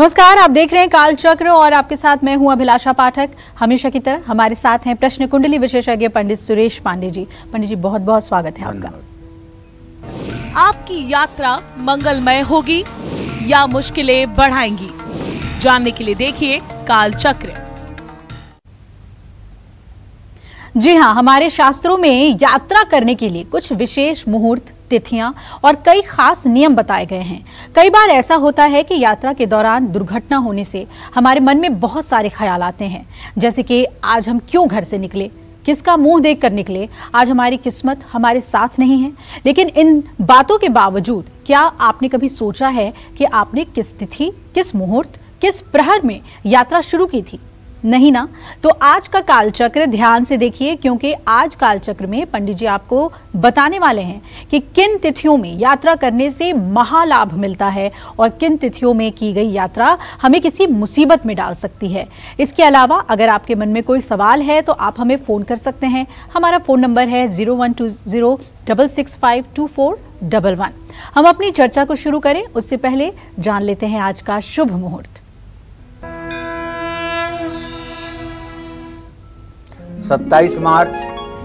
नमस्कार, आप देख रहे हैं कालचक्र और आपके साथ मैं हूं अभिलाषा पाठक। हमेशा की तरह हमारे साथ हैं प्रश्न कुंडली विशेषज्ञ पंडित सुरेश पांडे जी। पंडित जी, बहुत बहुत स्वागत है आपका। आपकी यात्रा मंगलमय होगी या मुश्किलें बढ़ाएंगी, जानने के लिए देखिए कालचक्र। जी हाँ, हमारे शास्त्रों में यात्रा करने के लिए कुछ विशेष मुहूर्त, तिथियां और कई खास नियम बताए गए हैं। कई बार ऐसा होता है कि यात्रा के दौरान दुर्घटना होने से हमारे मन में बहुत सारे ख्याल आते हैं, जैसे कि आज हम क्यों घर से निकले, किसका मुंह देखकर निकले, आज हमारी किस्मत हमारे साथ नहीं है। लेकिन इन बातों के बावजूद क्या आपने कभी सोचा है कि आपने किस तिथि, किस मुहूर्त, किस प्रहर में यात्रा शुरू की थी? नहीं ना? तो आज का कालचक्र ध्यान से देखिए, क्योंकि आज कालचक्र में पंडित जी आपको बताने वाले हैं कि किन तिथियों में यात्रा करने से महालाभ मिलता है और किन तिथियों में की गई यात्रा हमें किसी मुसीबत में डाल सकती है। इसके अलावा अगर आपके मन में कोई सवाल है तो आप हमें फ़ोन कर सकते हैं। हमारा फ़ोन नंबर है 01206652411। हम अपनी चर्चा को शुरू करें, उससे पहले जान लेते हैं आज का शुभ मुहूर्त। सत्ताईस मार्च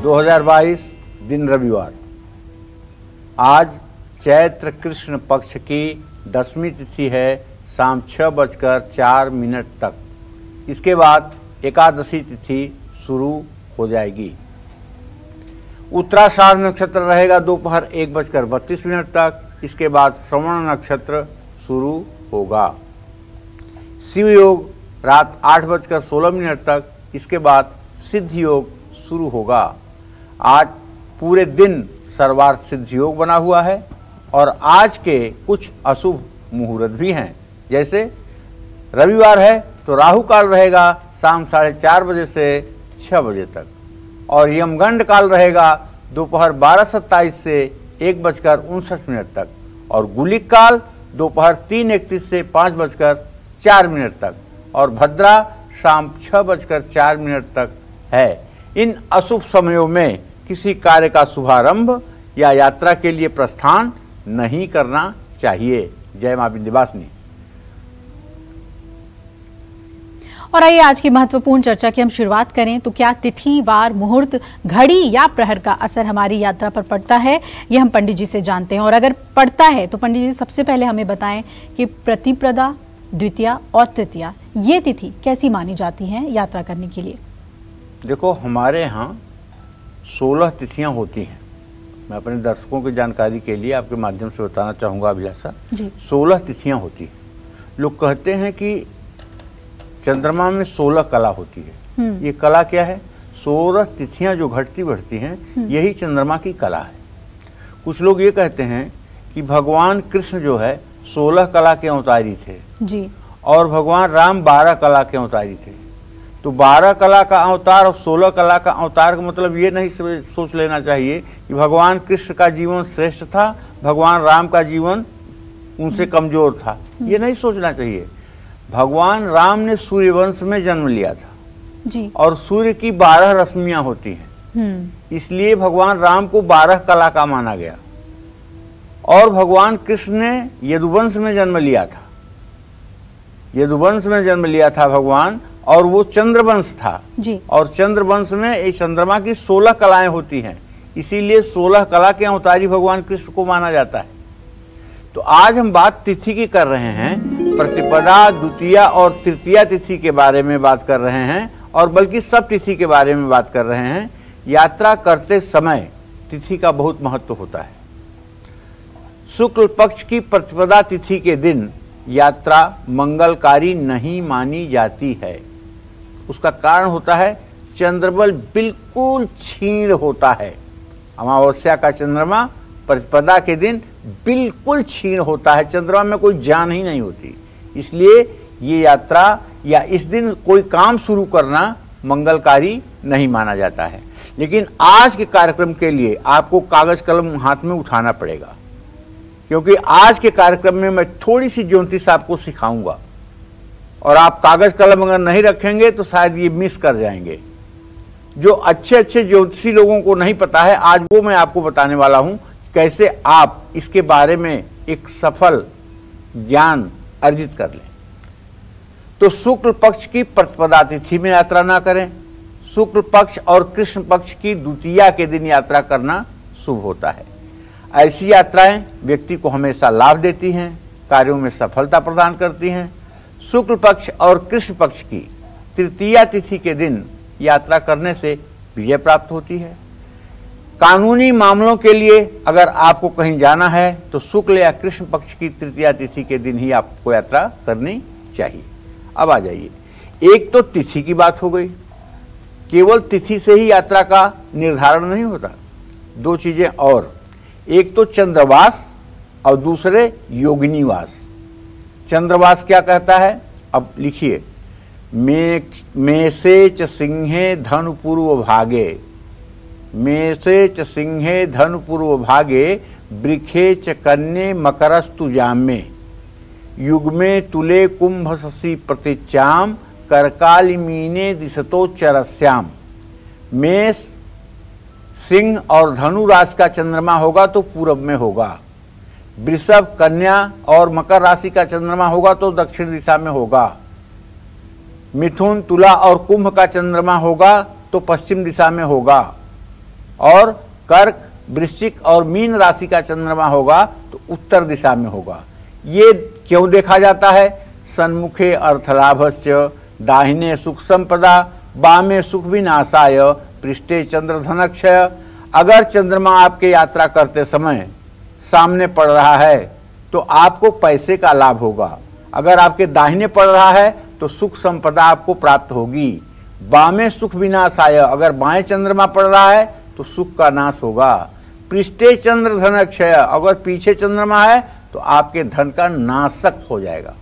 2022 दिन रविवार। आज चैत्र कृष्ण पक्ष की 10वीं तिथि है, शाम 6:04 तक। इसके बाद एकादशी तिथि शुरू हो जाएगी। उत्तराषाढ़ नक्षत्र रहेगा दोपहर 1:32 तक। इसके बाद श्रवण नक्षत्र शुरू होगा। शिव योग रात 8:16 तक। इसके बाद सिद्ध योग शुरू होगा। आज पूरे दिन सर्वार्थ सिद्ध योग बना हुआ है और आज के कुछ अशुभ मुहूर्त भी हैं, जैसे रविवार है तो राहु काल रहेगा शाम 4:30 से 6 तक और यमगंड काल रहेगा दोपहर 12:27 से 1:59 तक और गुलिक काल दोपहर 3:31 से 5:04 तक और भद्रा शाम 6:04 तक है। इन अशुभ समयों में किसी कार्य का शुभारंभ या यात्रा के लिए प्रस्थान नहीं करना चाहिए। जय मां विंध्यवासिनी। और आइए आज की महत्वपूर्ण चर्चा की हम शुरुआत करें। तो क्या तिथि, वार, मुहूर्त, घड़ी या प्रहर का असर हमारी यात्रा पर पड़ता है, ये हम पंडित जी से जानते हैं। और अगर पड़ता है तो पंडित जी सबसे पहले हमें बताएं कि प्रतिपदा, द्वितीया और तृतीया, ये तिथि कैसी मानी जाती है यात्रा करने के लिए? देखो, हमारे यहाँ 16 तिथियाँ होती हैं। मैं अपने दर्शकों की जानकारी के लिए आपके माध्यम से बताना चाहूँगा अभिलाषा जी, 16 तिथियाँ होती हैं। लोग कहते हैं कि चंद्रमा में 16 कला होती है। ये कला क्या है? 16 तिथियाँ जो घटती बढ़ती हैं, यही चंद्रमा की कला है। कुछ लोग ये कहते हैं कि भगवान कृष्ण जो है 16 कला के अवतारी थे जी और भगवान राम 12 कला के अवतारी थे। तो 12 कला का अवतार और 16 कला का अवतार का मतलब ये नहीं सोच लेना चाहिए कि भगवान कृष्ण का जीवन श्रेष्ठ था, भगवान राम का जीवन उनसे कमज़ोर था। ये नहीं सोचना चाहिए। भगवान राम ने सूर्यवंश में जन्म लिया था जी और सूर्य की 12 रश्मियाँ होती हैं, इसलिए भगवान राम को 12 कला का माना गया। और भगवान कृष्ण ने यदुवंश में जन्म लिया था, यदुवंश में जन्म लिया था भगवान, और वो चंद्रवंश था जी। और चंद्रवंश में ये चंद्रमा की 16 कलाएं होती हैं, इसीलिए 16 कला के अवतारी भगवान कृष्ण को माना जाता है। तो आज हम बात तिथि की कर रहे हैं, प्रतिपदा, द्वितीया और तृतीया तिथि के बारे में बात कर रहे हैं और बल्कि सब तिथि के बारे में बात कर रहे हैं। यात्रा करते समय तिथि का बहुत महत्व होता है। शुक्ल पक्ष की प्रतिपदा तिथि के दिन यात्रा मंगलकारी नहीं मानी जाती है। उसका कारण होता है चंद्रबल बिल्कुल क्षीण होता है। अमावस्या का चंद्रमा प्रतिपदा के दिन बिल्कुल क्षीण होता है, चंद्रमा में कोई जान ही नहीं होती, इसलिए ये यात्रा या इस दिन कोई काम शुरू करना मंगलकारी नहीं माना जाता है। लेकिन आज के कार्यक्रम के लिए आपको कागज़ कलम हाथ में उठाना पड़ेगा, क्योंकि आज के कार्यक्रम में मैं थोड़ी सी ज्योतिष आपको सिखाऊंगा और आप कागज़ कलम अगर नहीं रखेंगे तो शायद ये मिस कर जाएंगे। जो अच्छे अच्छे ज्योतिषी लोगों को नहीं पता है, आज वो मैं आपको बताने वाला हूँ, कैसे आप इसके बारे में एक सफल ज्ञान अर्जित कर लें। तो शुक्ल पक्ष की प्रतिपदा तिथि में यात्रा ना करें। शुक्ल पक्ष और कृष्ण पक्ष की द्वितीया के दिन यात्रा करना शुभ होता है। ऐसी यात्राएं व्यक्ति को हमेशा लाभ देती हैं, कार्यों में सफलता प्रदान करती हैं। शुक्ल पक्ष और कृष्ण पक्ष की तृतीया तिथि के दिन यात्रा करने से विजय प्राप्त होती है। कानूनी मामलों के लिए अगर आपको कहीं जाना है तो शुक्ल या कृष्ण पक्ष की तृतीया तिथि के दिन ही आपको यात्रा करनी चाहिए। अब आ जाइए, एक तो तिथि की बात हो गई। केवल तिथि से ही यात्रा का निर्धारण नहीं होता, दो चीज़ें और, एक तो चंद्रवास और दूसरे योगिनीवास। चंद्रवास क्या कहता है, अब लिखिए, मे से च सिंहे धनु पूर्व भागे वृखे च कन्ये मकरस्तु जामे युग्मे तुले कुंभ शशि प्रतिचाम करकाली मीने दिशतो चरस्याम। मेष, सिंह और धनु राशि का चंद्रमा होगा तो पूरब में होगा। वृषभ, कन्या और मकर राशि का चंद्रमा होगा तो दक्षिण दिशा में होगा। मिथुन, तुला और कुंभ का चंद्रमा होगा तो पश्चिम दिशा में होगा। और कर्क, वृश्चिक और मीन राशि का चंद्रमा होगा तो उत्तर दिशा में होगा। ये क्यों देखा जाता है? सन्मुखे अर्थलाभस्य, दाहिने सुख संपदा, बामे सुख विनाशाय, पृष्ठे चंद्रधनक्षय। अगर चंद्रमा आपके यात्रा करते समय सामने पड़ रहा है तो आपको पैसे का लाभ होगा। अगर आपके दाहिने पड़ रहा है तो सुख संपदा आपको प्राप्त होगी। बामे सुख विनाशाय, अगर बाएं चंद्रमा पड़ रहा है तो सुख का नाश होगा। पृष्ठे चंद्रधनक्षय, अगर पीछे चंद्रमा है तो आपके धन का नाशक हो जाएगा।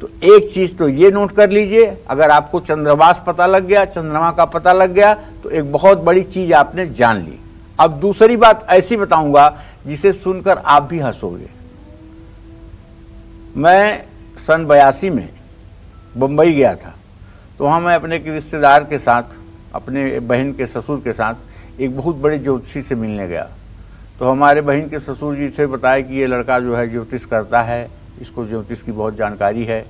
तो एक चीज़ तो ये नोट कर लीजिए, अगर आपको चंद्रवास पता लग गया, चंद्रमा का पता लग गया तो एक बहुत बड़ी चीज़ आपने जान ली। अब दूसरी बात ऐसी बताऊंगा जिसे सुनकर आप भी हंसोगे। मैं सन 82 में बंबई गया था, तो वहाँ मैं अपने एक रिश्तेदार के साथ, अपने बहन के ससुर के साथ एक बहुत बड़े ज्योतिषी से मिलने गया। तो हमारे बहन के ससुर जी थे, बताया कि ये लड़का जो है ज्योतिष करता है, इसको ज्योतिष की बहुत जानकारी है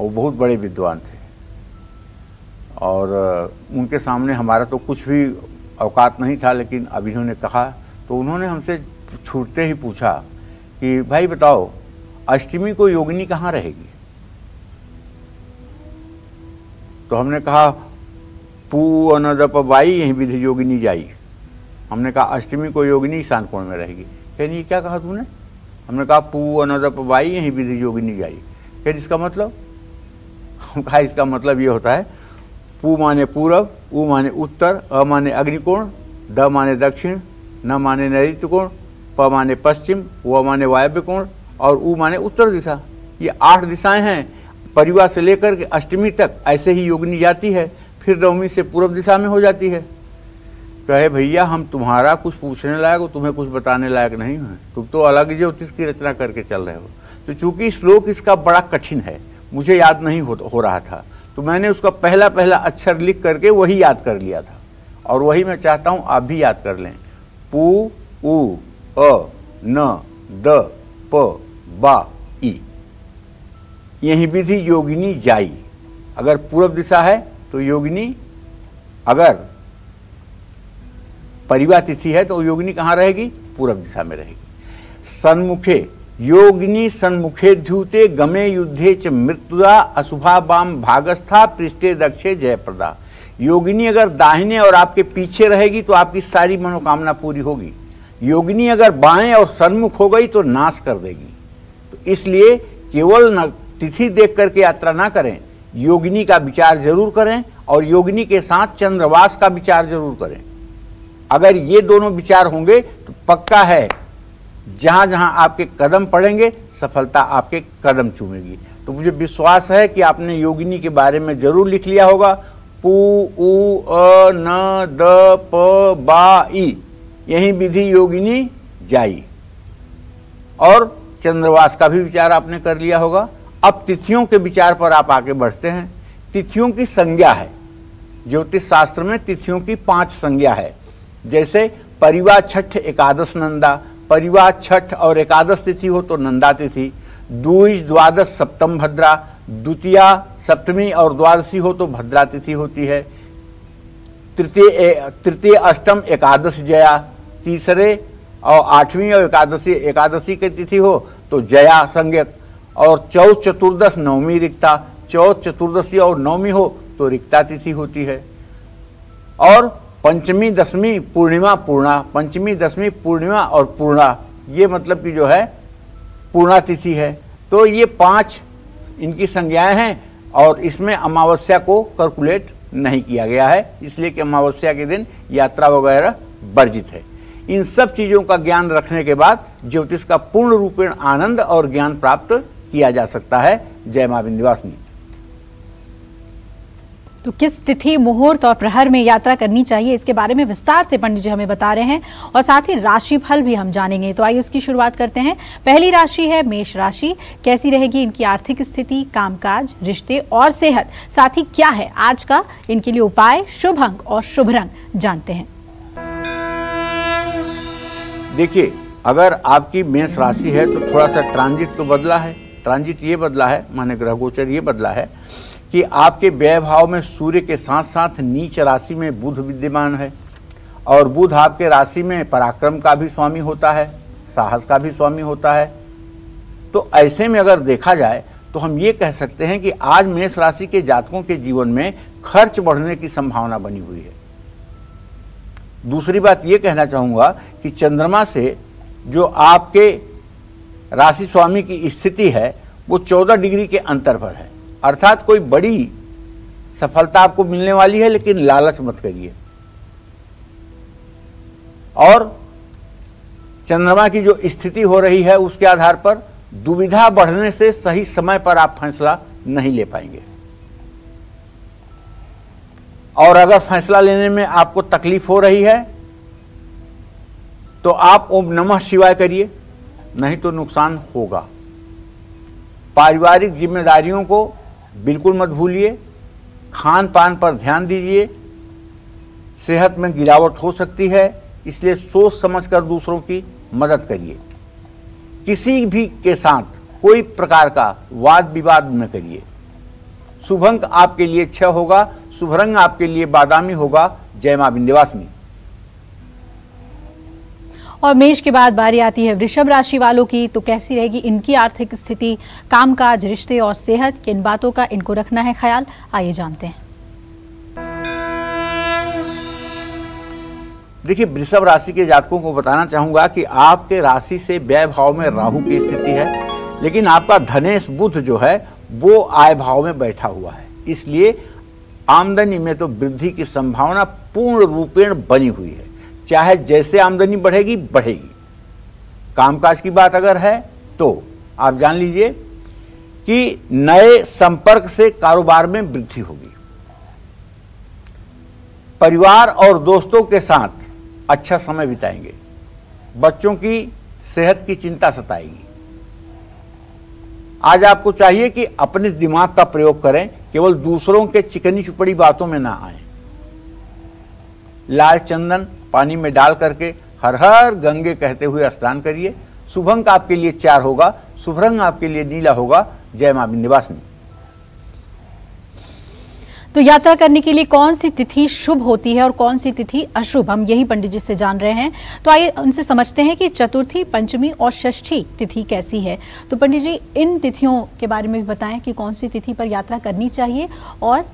और बहुत बड़े विद्वान थे। और उनके सामने हमारा तो कुछ भी औकात नहीं था, लेकिन अब इन्होंने कहा तो उन्होंने हमसे छूटते ही पूछा कि भाई बताओ, अष्टमी को योगिनी कहाँ रहेगी? तो हमने कहा पूअनदपबाई यहीं विधि योगिनी जाई। हमने कहा अष्टमी को योगिनी ईशान कोण में रहेगी। कहनी ये क्या कहा तूने? हमने कहा पूअनदपबाई यहीं विधि योगिनी जाई। कहनी इसका मतलब? हम कहा इसका मतलब ये होता है, पू माने पूरब, ऊ माने उत्तर, अ माने अग्निकोण, द माने दक्षिण, न माने नैऋत्य कोण, प माने पश्चिम, व माने वायव्य कोण और ऊ माने उत्तर दिशा। ये 8 दिशाएं हैं। परिवा से लेकर के अष्टमी तक ऐसे ही योगिनी जाती है, फिर नवमी से पूर्व दिशा में हो जाती है। कहे भैया हम तुम्हारा कुछ पूछने लायक और तुम्हें कुछ बताने लायक नहीं है, तुम तो अलग ज्योतिष की रचना करके चल रहे हो। तो चूँकि श्लोक इसका बड़ा कठिन है, मुझे याद नहीं हो रहा था, तो मैंने उसका पहला अक्षर लिख करके वही याद कर लिया था और वही मैं चाहता हूँ आप भी याद कर लें। पू ऊ अ न द प बा ई, यही विधि योगिनी जाई। अगर पूर्व दिशा है तो योगिनी, अगर परिवा तिथि है तो योगिनी कहाँ रहेगी? पूर्व दिशा में रहेगी। सन्मुखे योगिनी सन्मुखे द्यूते गमे युद्धे च मृत्युदा अशुभा वाम भागस्था पृष्ठे दक्षे जयप्रदा। योगिनी अगर दाहिने और आपके पीछे रहेगी तो आपकी सारी मनोकामना पूरी होगी। योगिनी अगर बाएं और सन्मुख हो गई तो नाश कर देगी। तो इसलिए केवल तिथि देख करके यात्रा ना करें, योगिनी का विचार जरूर करें और योगिनी के साथ चंद्रवास का विचार जरूर करें। अगर ये दोनों विचार होंगे तो पक्का है जहाँ जहाँ आपके कदम पड़ेंगे सफलता आपके कदम चूमेगी। तो मुझे विश्वास है कि आपने योगिनी के बारे में जरूर लिख लिया होगा। पू ऊ अ न द प बा ई, यही विधि योगिनी जाई। और चंद्रवास का भी विचार आपने कर लिया होगा। अब तिथियों के विचार पर आप आगे बढ़ते हैं। तिथियों की संज्ञा है, ज्योतिष शास्त्र में तिथियों की 5 संज्ञा है। जैसे परिवा छठ एकादश नंदा, परिवा छठ और एकादश तिथि हो तो नंदा तिथि। द्विज द्वादश सप्तम भद्रा, द्वितीया सप्तमी और द्वादशी हो तो भद्रा तिथि होती है। तृतीय अष्टम एकादश जया, तीसरे और आठवीं और एकादशी की तिथि हो तो जया संज्ञक, और चौथ चतुर्दश नवमी रिक्ता, चौथ चतुर्दशी और नवमी हो तो रिक्ता तिथि होती है। और पंचमी दसवीं पूर्णिमा पूर्णा, पंचमी दसवीं पूर्णिमा और पूर्णा ये मतलब कि जो है पूर्णा तिथि है। तो ये पांच इनकी संज्ञाएं हैं और इसमें अमावस्या को कैलकुलेट नहीं किया गया है, इसलिए कि अमावस्या के दिन यात्रा वगैरह वर्जित है। इन सब चीज़ों का ज्ञान रखने के बाद ज्योतिष का पूर्ण रूपेण आनंद और ज्ञान प्राप्त किया जा सकता है। जय मां विंध्यवासिनी। तो किस तिथि, मुहूर्त और प्रहर में यात्रा करनी चाहिए, इसके बारे में विस्तार से पंडित जी हमें बता रहे हैं और साथ ही राशिफल भी हम जानेंगे। तो आइए उसकी शुरुआत करते हैं। पहली राशि है मेष राशि। कैसी रहेगी इनकी आर्थिक स्थिति, कामकाज, रिश्ते और सेहत, साथ ही क्या है आज का इनके लिए उपाय, शुभ अंक और शुभ रंग जानते हैं। देखिए, अगर आपकी मेष राशि है तो थोड़ा सा ट्रांजिट तो बदला है। ट्रांजिट ये बदला है, माने ग्रह गोचर ये बदला है कि आपके व्यय भाव में सूर्य के साथ साथ नीच राशि में बुध विद्यमान है, और बुध आपके राशि में पराक्रम का भी स्वामी होता है, साहस का भी स्वामी होता है। तो ऐसे में अगर देखा जाए तो हम ये कह सकते हैं कि आज मेष राशि के जातकों के जीवन में खर्च बढ़ने की संभावना बनी हुई है। दूसरी बात ये कहना चाहूँगा कि चंद्रमा से जो आपके राशि स्वामी की स्थिति है वो 14 डिग्री के अंतर पर है, अर्थात कोई बड़ी सफलता आपको मिलने वाली है, लेकिन लालच मत करिए। और चंद्रमा की जो स्थिति हो रही है उसके आधार पर दुविधा बढ़ने से सही समय पर आप फैसला नहीं ले पाएंगे, और अगर फैसला लेने में आपको तकलीफ हो रही है तो आप ओम नमः शिवाय करिए, नहीं तो नुकसान होगा। पारिवारिक जिम्मेदारियों को बिल्कुल मत भूलिए, खान पान पर ध्यान दीजिए, सेहत में गिरावट हो सकती है, इसलिए सोच समझकर दूसरों की मदद करिए। किसी भी के साथ कोई प्रकार का वाद विवाद न करिए। शुभ अंक आपके लिए 6 होगा, शुभ रंग आपके लिए बादामी होगा। जय मां विंध्यवासिनी। और मेष के बाद बारी आती है वृषभ राशि वालों की। तो कैसी रहेगी इनकी आर्थिक स्थिति, कामकाज, रिश्ते और सेहत, किन बातों का इनको रखना है ख्याल, आइए जानते हैं। देखिए, वृषभ राशि के जातकों को बताना चाहूंगा कि आपके राशि से व्यय भाव में राहु की स्थिति है, लेकिन आपका धनेश बुध जो है वो आय भाव में बैठा हुआ है, इसलिए आमदनी में तो वृद्धि की संभावना पूर्ण रूपेण बनी हुई है। चाहे जैसे आमदनी बढ़ेगी बढ़ेगी। कामकाज की बात अगर है तो आप जान लीजिए कि नए संपर्क से कारोबार में वृद्धि होगी। परिवार और दोस्तों के साथ अच्छा समय बिताएंगे। बच्चों की सेहत की चिंता सताएगी। आज आपको चाहिए कि अपने दिमाग का प्रयोग करें, केवल दूसरों के चिकनी चुपड़ी बातों में ना आए। लाल चंदन पानी में डाल करके हर हर गंगे कहते हुए स्नान करिए। शुभ अंक आपके लिए 4 होगा, शुभ रंग आपके लिए नीला होगा। जय मां विंध्यवासिनी। तो यात्रा करने के लिए कौन सी तिथि शुभ होती है और कौन सी तिथि अशुभ, हम यही पंडित जी से जान रहे हैं। तो आइए उनसे समझते हैं कि चतुर्थी, पंचमी और षष्ठी तिथि कैसी है। तो पंडित जी, इन तिथियों के बारे में भी बताएं कि कौन सी तिथि पर यात्रा करनी चाहिए और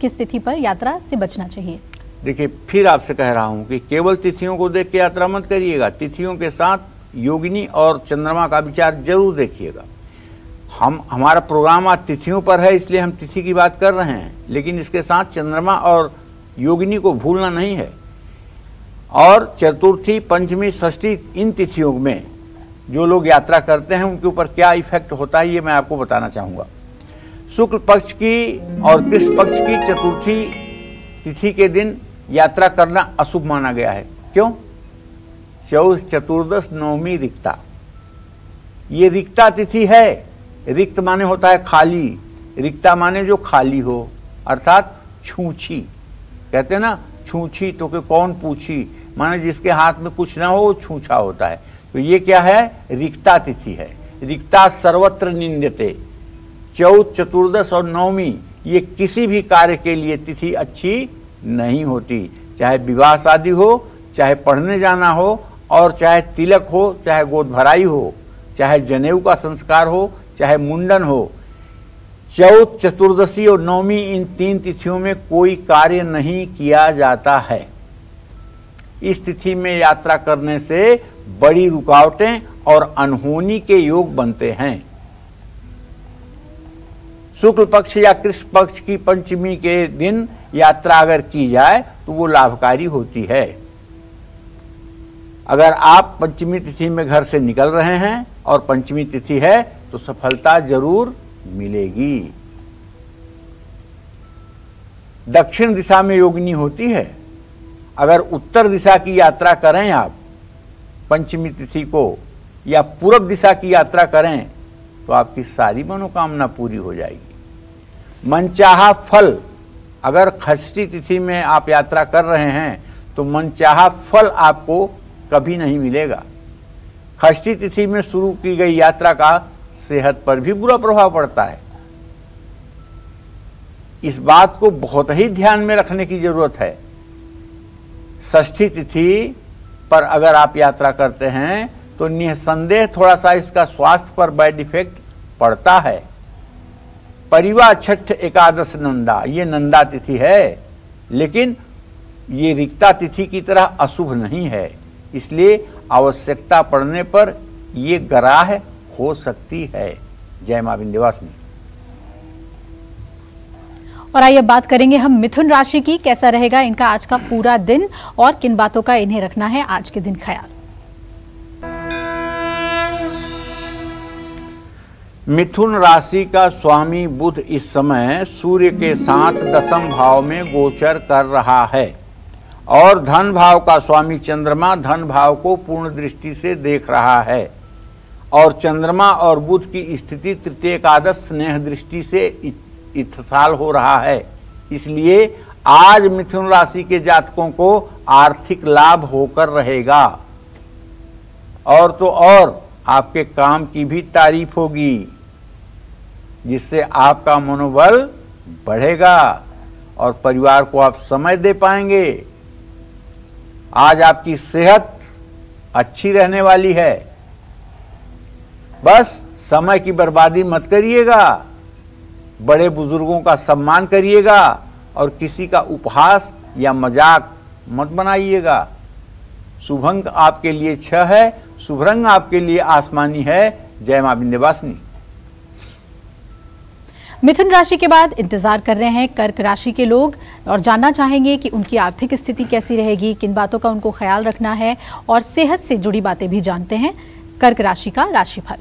किस तिथि पर यात्रा से बचना चाहिए। देखिए, फिर आपसे कह रहा हूँ कि केवल तिथियों को देख के यात्रा मत करिएगा, तिथियों के साथ योगिनी और चंद्रमा का विचार जरूर देखिएगा। हमारा प्रोग्राम आज तिथियों पर है, इसलिए हम तिथि की बात कर रहे हैं, लेकिन इसके साथ चंद्रमा और योगिनी को भूलना नहीं है। और चतुर्थी, पंचमी, षष्ठी, इन तिथियों में जो लोग यात्रा करते हैं उनके ऊपर क्या इफेक्ट होता है ये मैं आपको बताना चाहूँगा। शुक्ल पक्ष की और कृष्ण पक्ष की चतुर्थी तिथि के दिन यात्रा करना अशुभ माना गया है। क्यों? चौथ चतुर्दश नवमी रिक्ता, ये रिक्ता तिथि है। रिक्त माने होता है खाली, रिक्ता माने जो खाली हो, अर्थात छूछी कहते हैं ना, छूछी तो के कौन पूछी, माने जिसके हाथ में कुछ ना हो छूछा होता है। तो ये क्या है? रिक्ता तिथि है। रिक्ता सर्वत्र निंदते, चौथ, चतुर्दश और नवमी, ये किसी भी कार्य के लिए तिथि अच्छी नहीं होती, चाहे विवाह शादी हो, चाहे पढ़ने जाना हो, और चाहे तिलक हो, चाहे गोद भराई हो, चाहे जनेऊ का संस्कार हो, चाहे मुंडन हो। चौथ, चतुर्दशी और नवमी, इन तीन तिथियों में कोई कार्य नहीं किया जाता है। इस तिथि में यात्रा करने से बड़ी रुकावटें और अनहोनी के योग बनते हैं। शुक्ल पक्ष या कृष्ण पक्ष की पंचमी के दिन यात्रा अगर की जाए तो वो लाभकारी होती है। अगर आप पंचमी तिथि में घर से निकल रहे हैं और पंचमी तिथि है तो सफलता जरूर मिलेगी। दक्षिण दिशा में योगिनी होती है। अगर उत्तर दिशा की यात्रा करें आप पंचमी तिथि को, या पूर्व दिशा की यात्रा करें तो आपकी सारी मनोकामना पूरी हो जाएगी। मनचाहा फल, अगर षष्ठी तिथि में आप यात्रा कर रहे हैं तो मनचाहा फल आपको कभी नहीं मिलेगा। षष्ठी तिथि में शुरू की गई यात्रा का सेहत पर भी बुरा प्रभाव पड़ता है। इस बात को बहुत ही ध्यान में रखने की जरूरत है। षष्ठी तिथि पर अगर आप यात्रा करते हैं तो निःसंदेह थोड़ा सा इसका स्वास्थ्य पर बैड इफेक्ट पड़ता है। परिवा छठ एकादश नंदा, ये नंदा तिथि है, लेकिन ये रिक्ता तिथि की तरह अशुभ नहीं है, इसलिए आवश्यकता पड़ने पर ये ग्राह्य हो सकती है। जय मां विंध्यवासिनी। और आइए बात करेंगे हम मिथुन राशि की, कैसा रहेगा इनका आज का पूरा दिन और किन बातों का इन्हें रखना है आज के दिन ख्याल। मिथुन राशि का स्वामी बुध इस समय सूर्य के साथ दशम भाव में गोचर कर रहा है और धन भाव का स्वामी चंद्रमा धन भाव को पूर्ण दृष्टि से देख रहा है और चंद्रमा और बुध की स्थिति तृतीय एकादश स्नेह दृष्टि से इत्थसाल हो रहा है। इसलिए आज मिथुन राशि के जातकों को आर्थिक लाभ होकर रहेगा और तो और आपके काम की भी तारीफ होगी, जिससे आपका मनोबल बढ़ेगा और परिवार को आप समय दे पाएंगे। आज आपकी सेहत अच्छी रहने वाली है। बस समय की बर्बादी मत करिएगा, बड़े बुजुर्गों का सम्मान करिएगा और किसी का उपहास या मजाक मत बनाइएगा। शुभ अंक आपके लिए 6 है, शुभ रंग आपके लिए आसमानी है। जय मां विंध्यवासिनी। मिथुन राशि के बाद इंतजार कर रहे हैं कर्क राशि के लोग और जानना चाहेंगे कि उनकी आर्थिक स्थिति कैसी रहेगी, किन बातों का उनको ख्याल रखना है और सेहत से जुड़ी बातें भी जानते हैं। कर्क राशि का राशिफल।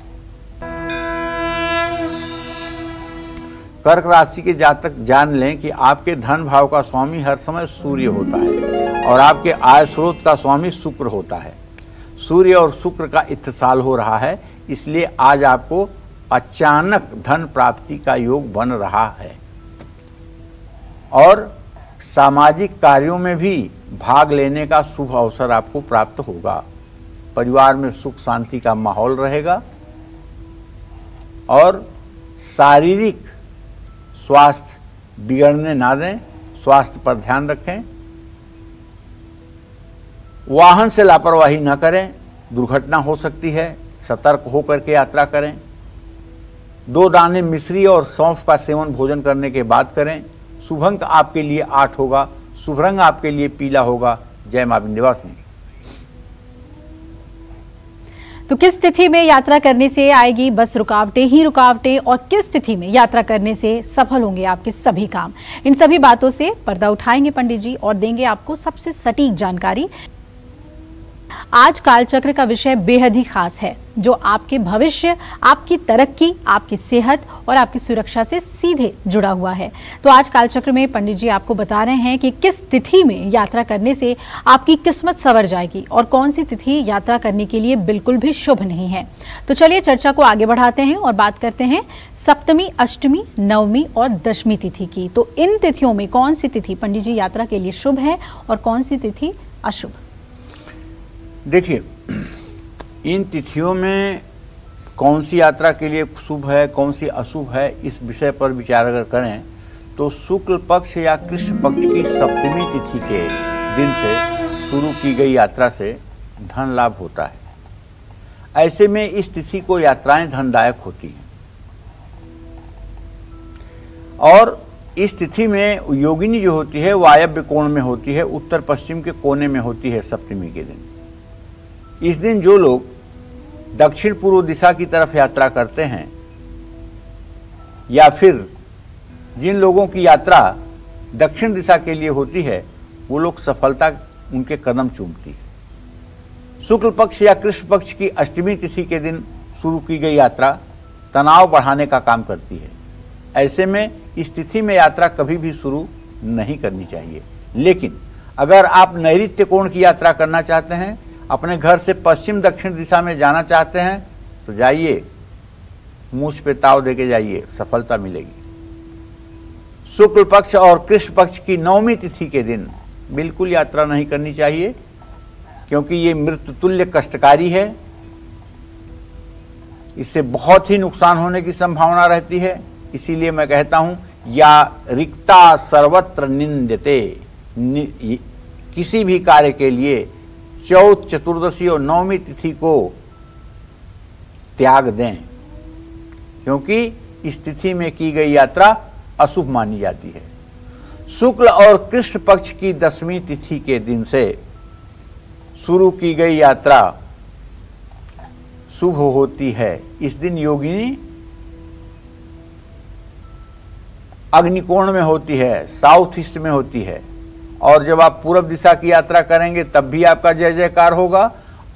कर्क राशि के जातक जान लें कि आपके धन भाव का स्वामी हर समय सूर्य होता है और आपके आय स्रोत का स्वामी शुक्र होता है। सूर्य और शुक्र का इत्थसाल हो रहा है, इसलिए आज आपको अचानक धन प्राप्ति का योग बन रहा है और सामाजिक कार्यों में भी भाग लेने का शुभ अवसर आपको प्राप्त होगा। परिवार में सुख शांति का माहौल रहेगा और शारीरिक स्वास्थ्य बिगड़ने ना दें, स्वास्थ्य पर ध्यान रखें। वाहन से लापरवाही ना करें, दुर्घटना हो सकती है, सतर्क होकर के यात्रा करें। 2 दाने मिश्री और सौंफ का सेवन भोजन करने के बाद करें। शुभ अंक आपके लिए 8 होगा, शुभ रंग आपके लिए पीला होगा। जय मां विंध्यवासिनी। तो किस तिथि में यात्रा करने से आएगी बस रुकावटें ही रुकावटें और किस तिथि में यात्रा करने से सफल होंगे आपके सभी काम, इन सभी बातों से पर्दा उठाएंगे पंडित जी और देंगे आपको सबसे सटीक जानकारी। आज कालचक्र का विषय बेहद ही खास है जो आपके भविष्य, आपकी तरक्की, आपकी सेहत और आपकी सुरक्षा से सीधे जुड़ा हुआ है। तो आज कालचक्र में पंडित जी आपको बता रहे हैं कि किस तिथि में यात्रा करने से आपकी किस्मत संवर जाएगी और कौन सी तिथि यात्रा करने के लिए बिल्कुल भी शुभ नहीं है। तो चलिए चर्चा को आगे बढ़ाते हैं और बात करते हैं सप्तमी, अष्टमी, नवमी और दशमी तिथि की। तो इन तिथियों में कौन सी तिथि पंडित जी यात्रा के लिए शुभ है और कौन सी तिथि अशुभ? देखिए, इन तिथियों में कौन सी यात्रा के लिए शुभ है कौन सी अशुभ है, इस विषय पर विचार अगर करें तो शुक्ल पक्ष या कृष्ण पक्ष की सप्तमी तिथि के दिन से शुरू की गई यात्रा से धन लाभ होता है। ऐसे में इस तिथि को यात्राएं धनदायक होती हैं और इस तिथि में योगिनी जो होती है वायव्य कोण में होती है, उत्तर पश्चिम के कोने में होती है सप्तमी के दिन। इस दिन जो लोग दक्षिण पूर्व दिशा की तरफ यात्रा करते हैं या फिर जिन लोगों की यात्रा दक्षिण दिशा के लिए होती है वो लोग सफलता उनके कदम चूमती है। शुक्ल पक्ष या कृष्ण पक्ष की अष्टमी तिथि के दिन शुरू की गई यात्रा तनाव बढ़ाने का काम करती है। ऐसे में इस तिथि में यात्रा कभी भी शुरू नहीं करनी चाहिए। लेकिन अगर आप नैऋत्य कोण की यात्रा करना चाहते हैं, अपने घर से पश्चिम दक्षिण दिशा में जाना चाहते हैं तो जाइए, मूछ पे ताव दे के जाइए, सफलता मिलेगी। शुक्ल पक्ष और कृष्ण पक्ष की नवमी तिथि के दिन बिल्कुल यात्रा नहीं करनी चाहिए क्योंकि ये मृत्युतुल्य कष्टकारी है। इससे बहुत ही नुकसान होने की संभावना रहती है। इसीलिए मैं कहता हूं या रिक्ता सर्वत्र निंदते, किसी भी कार्य के लिए चौथ चतुर्दशी और नवमी तिथि को त्याग दें क्योंकि इस तिथि में की गई यात्रा अशुभ मानी जाती है। शुक्ल और कृष्ण पक्ष की दसवीं तिथि के दिन से शुरू की गई यात्रा शुभ होती है। इस दिन योगिनी अग्निकोण में होती है, साउथ ईस्ट में होती है और जब आप पूर्व दिशा की यात्रा करेंगे तब भी आपका जय जयकार होगा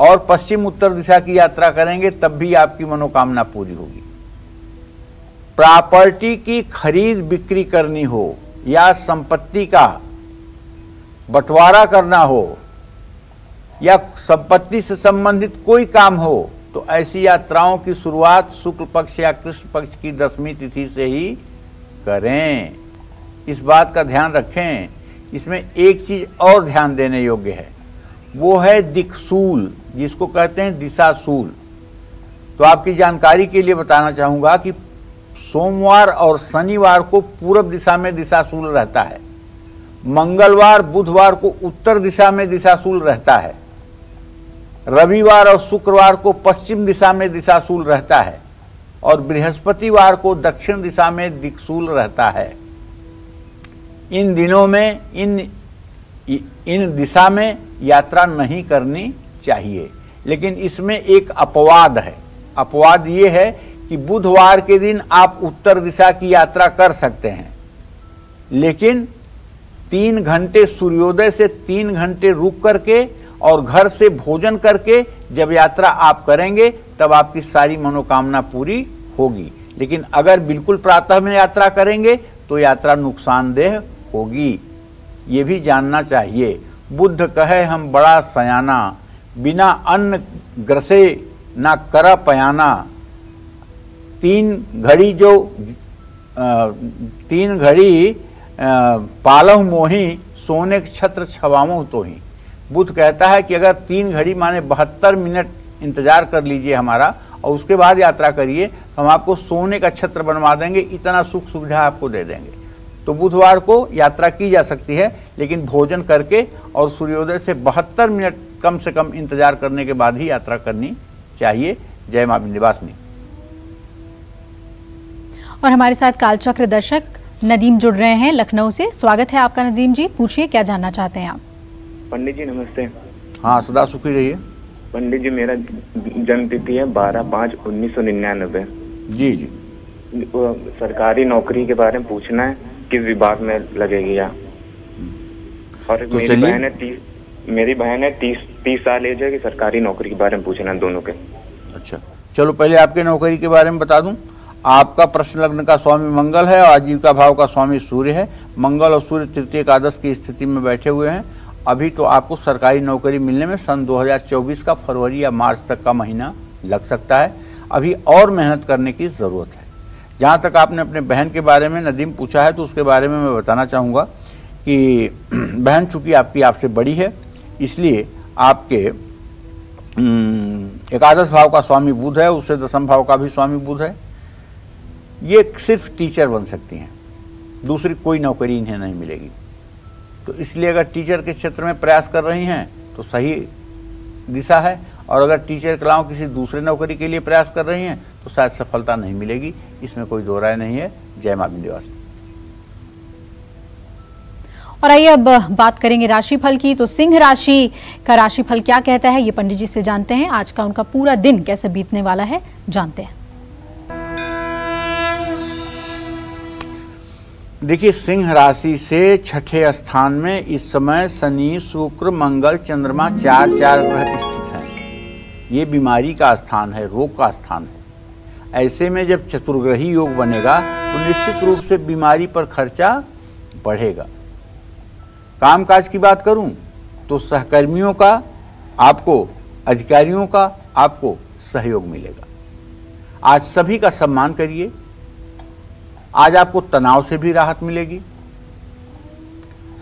और पश्चिम उत्तर दिशा की यात्रा करेंगे तब भी आपकी मनोकामना पूरी होगी। प्रॉपर्टी की खरीद बिक्री करनी हो या संपत्ति का बंटवारा करना हो या संपत्ति से संबंधित कोई काम हो तो ऐसी यात्राओं की शुरुआत शुक्ल पक्ष या कृष्ण पक्ष की दसवीं तिथि से ही करें। इस बात का ध्यान रखें। इसमें एक चीज और ध्यान देने योग्य है, वो है दिक्सूल, जिसको कहते हैं दिशाशूल। तो आपकी जानकारी के लिए बताना चाहूँगा कि सोमवार और शनिवार को पूर्व दिशा में दिशाशूल रहता है, मंगलवार बुधवार को उत्तर दिशा में दिशाशूल रहता है, रविवार और शुक्रवार को पश्चिम दिशा में दिशाशूल रहता है और बृहस्पतिवार को दक्षिण दिशा में दिक्शूल रहता है। इन दिनों में इन दिशा में यात्रा नहीं करनी चाहिए। लेकिन इसमें एक अपवाद है। अपवाद ये है कि बुधवार के दिन आप उत्तर दिशा की यात्रा कर सकते हैं लेकिन 3 घंटे सूर्योदय से 3 घंटे रुक करके और घर से भोजन करके जब यात्रा आप करेंगे तब आपकी सारी मनोकामना पूरी होगी। लेकिन अगर बिल्कुल प्रातः में यात्रा करेंगे तो यात्रा नुकसानदेह होगी, ये भी जानना चाहिए। बुद्ध कहे हम बड़ा सयाना, बिना अन्न ग्रसे ना कर पयाना। 3 घड़ी जो 3 घड़ी पालह मोही, सोने के छत्र छवामो तो ही। बुद्ध कहता है कि अगर 3 घड़ी माने 72 मिनट इंतजार कर लीजिए हमारा और उसके बाद यात्रा करिए, हम आपको सोने का छत्र बनवा देंगे, इतना सुख सुविधा आपको दे देंगे। तो बुधवार को यात्रा की जा सकती है लेकिन भोजन करके और सूर्योदय से 72 मिनट कम से कम इंतजार करने के बाद ही यात्रा करनी चाहिए। जय मां विंध्यवासिनी। और हमारे साथ कालचक्र दर्शक नदीम जुड़ रहे हैं लखनऊ से। स्वागत है आपका नदीम जी, पूछिए क्या जानना चाहते हैं आप। पंडित जी नमस्ते। हाँ, सदा सुखी रहिए। पंडित जी मेरा जन्म तिथि है 12/5/1999। जी जी। सरकारी नौकरी के बारे में पूछना है, किस विभाग में लगेगी आप। और तो मेरी बहन है 30 साल एज है कि सरकारी नौकरी के बारे में पूछना है दोनों के। अच्छा चलो, पहले आपके नौकरी के बारे में बता दूँ। आपका प्रश्न लग्न का स्वामी मंगल है और आजीविका भाव का स्वामी सूर्य है। मंगल और सूर्य तृतीय एकादश की स्थिति में बैठे हुए हैं। अभी तो आपको सरकारी नौकरी मिलने में सन 2024 का फरवरी या मार्च तक का महीना लग सकता है। अभी और मेहनत करने की ज़रूरत है। जहाँ तक आपने अपने बहन के बारे में नदीम पूछा है तो उसके बारे में मैं बताना चाहूँगा कि बहन चूँकि आपकी आपसे बड़ी है इसलिए आपके एकादश भाव का स्वामी बुध है, उससे दशम भाव का भी स्वामी बुध है। ये सिर्फ टीचर बन सकती हैं, दूसरी कोई नौकरी इन्हें नहीं मिलेगी। तो इसलिए अगर टीचर के क्षेत्र में प्रयास कर रही हैं तो सही दिशा है, और अगर टीचर के अलावा किसी दूसरे नौकरी के लिए प्रयास कर रही हैं तो शायद सफलता नहीं मिलेगी, इसमें कोई दो राय नहीं है। जय मां विंध्यवासिनी। और आइए अब बात करेंगे राशिफल की। तो सिंह राशि का राशिफल क्या कहता है ये पंडित जी से जानते हैं। आज का उनका पूरा दिन कैसे बीतने वाला है जानते हैं। देखिए, सिंह राशि से छठे स्थान में इस समय शनि, शुक्र, मंगल, चंद्रमा चार ग्रह स्थित हैं। ये बीमारी का स्थान है, रोग का स्थान है। ऐसे में जब चतुर्ग्रही योग बनेगा तो निश्चित रूप से बीमारी पर खर्चा बढ़ेगा। कामकाज की बात करूं तो सहकर्मियों का, आपको अधिकारियों का आपको सहयोग मिलेगा। आज सभी का सम्मान करिए। आज आपको तनाव से भी राहत मिलेगी।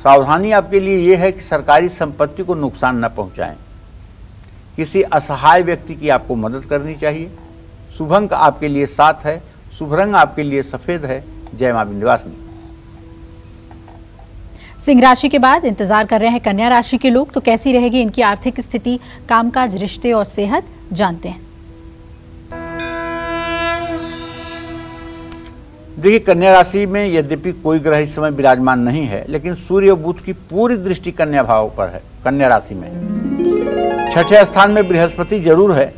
सावधानी आपके लिए यह है कि सरकारी संपत्ति को नुकसान न पहुंचाएं। किसी असहाय व्यक्ति की आपको मदद करनी चाहिए। शुभ अंक आपके लिए 7 है, शुभ रंग आपके लिए सफेद है। जय मां विंध्यवासिनी। सिंह राशि के बाद इंतजार कर रहे हैं कन्या राशि के लोग। तो कैसी रहेगी इनकी आर्थिक स्थिति, कामकाज, रिश्ते और सेहत जानते हैं। देखिए, कन्या राशि में यद्यपि कोई ग्रह इस समय विराजमान नहीं है, लेकिन सूर्य और बुध की पूरी दृष्टि कन्या भाव पर है। कन्या राशि में छठे स्थान में बृहस्पति जरूर है,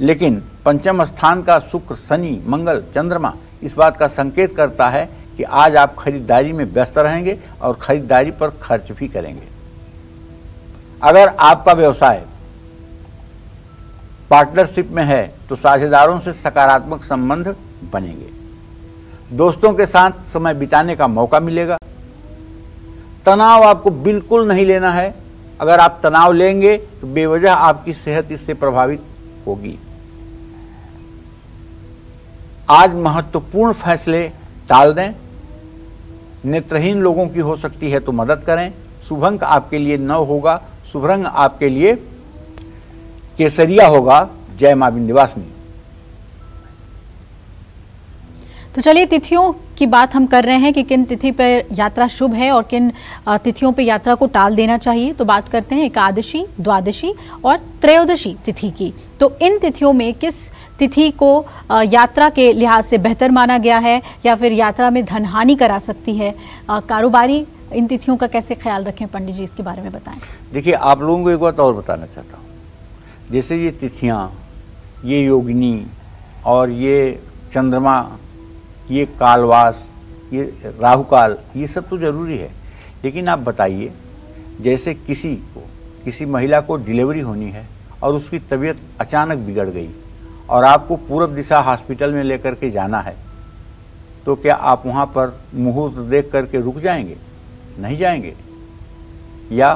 लेकिन पंचम स्थान का शुक्र, शनि, मंगल, चंद्रमा इस बात का संकेत करता है कि आज आप खरीदारी में व्यस्त रहेंगे और खरीदारी पर खर्च भी करेंगे। अगर आपका व्यवसाय पार्टनरशिप में है तो साझेदारों से सकारात्मक संबंध बनेंगे। दोस्तों के साथ समय बिताने का मौका मिलेगा। तनाव आपको बिल्कुल नहीं लेना है। अगर आप तनाव लेंगे तो बेवजह आपकी सेहत इससे प्रभावित होगी। आज महत्वपूर्ण फैसले टाल दें। नेत्रहीन लोगों की हो सकती है तो मदद करें। शुभ अंक आपके लिए 9 होगा, शुभ रंग आपके लिए केसरिया होगा। जय मां विंध्यवासिनी। तो चलिए, तिथियों की बात हम कर रहे हैं कि किन तिथि पर यात्रा शुभ है और किन तिथियों पर यात्रा को टाल देना चाहिए। तो बात करते हैं एकादशी, द्वादशी और त्रयोदशी तिथि की। तो इन तिथियों में किस तिथि को यात्रा के लिहाज से बेहतर माना गया है, या फिर यात्रा में धन हानि करा सकती है कारोबारी, इन तिथियों का कैसे ख्याल रखें पंडित जी, इसके बारे में बताएं। देखिए, आप लोगों को एक बात और बताना चाहता हूँ। जैसे ये तिथियाँ, ये योगिनी और ये चंद्रमा, ये कालवास, ये राहु काल, ये सब तो जरूरी है, लेकिन आप बताइए, जैसे किसी महिला को डिलीवरी होनी है और उसकी तबीयत अचानक बिगड़ गई और आपको पूर्व दिशा हॉस्पिटल में लेकर के जाना है, तो क्या आप वहाँ पर मुहूर्त देख करके रुक जाएंगे? नहीं जाएंगे। या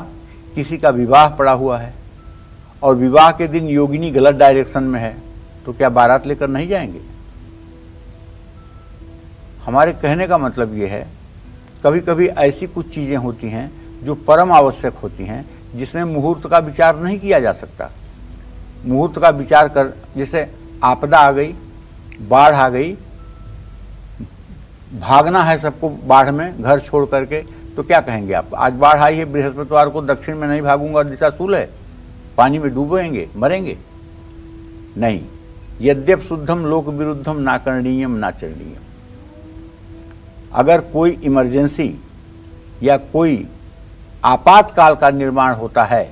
किसी का विवाह पड़ा हुआ है और विवाह के दिन योगिनी गलत डायरेक्शन में है, तो क्या बारात लेकर नहीं जाएंगे? हमारे कहने का मतलब ये है, कभी कभी ऐसी कुछ चीज़ें होती हैं जो परम आवश्यक होती हैं, जिसमें मुहूर्त का विचार नहीं किया जा सकता। मुहूर्त का विचार कर, जैसे आपदा आ गई, बाढ़ आ गई, भागना है सबको बाढ़ में घर छोड़ करके, तो क्या कहेंगे आप? आज बाढ़ आई है, बृहस्पतिवार को दक्षिण में नहीं भागूंगा, दिशा शूल है, पानी में डूबेंगे, मरेंगे? नहीं। यद्यप शुद्धम लोक विरुद्धम ना करणीयम ना चरणीयम। अगर कोई इमरजेंसी या कोई आपातकाल का निर्माण होता है